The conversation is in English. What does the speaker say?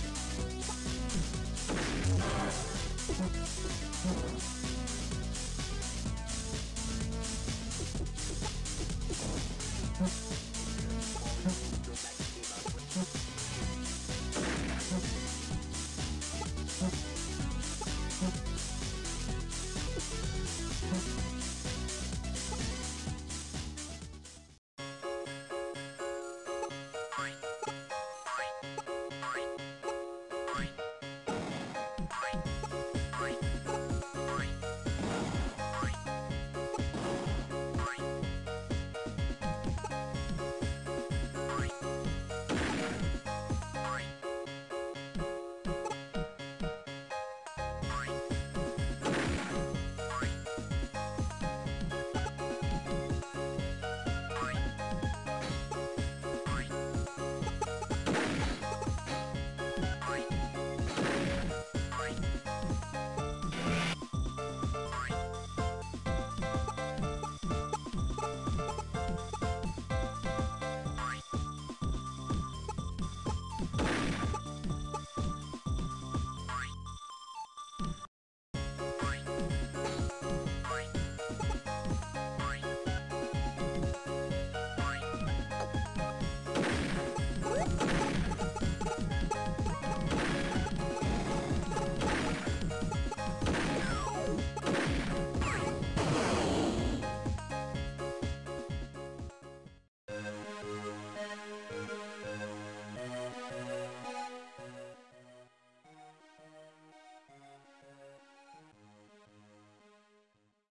What?